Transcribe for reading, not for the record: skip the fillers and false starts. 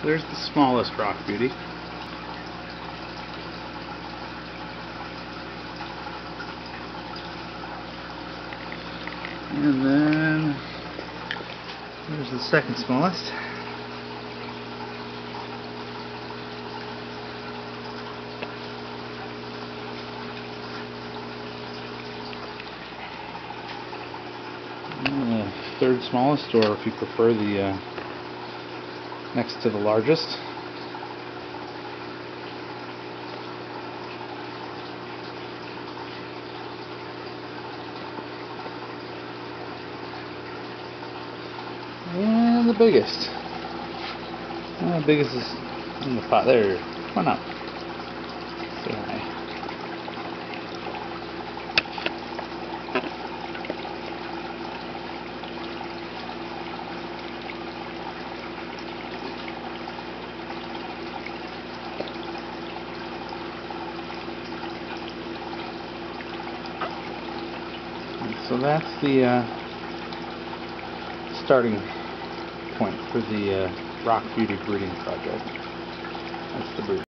So there's the smallest Rock Beauty. And then there's the second smallest. And the third smallest, or if you prefer, the next to the largest. And the biggest. And the biggest is in the pot. There, why not? Say hi. So that's the starting point for the Rock Beauty breeding project. That's the breeding.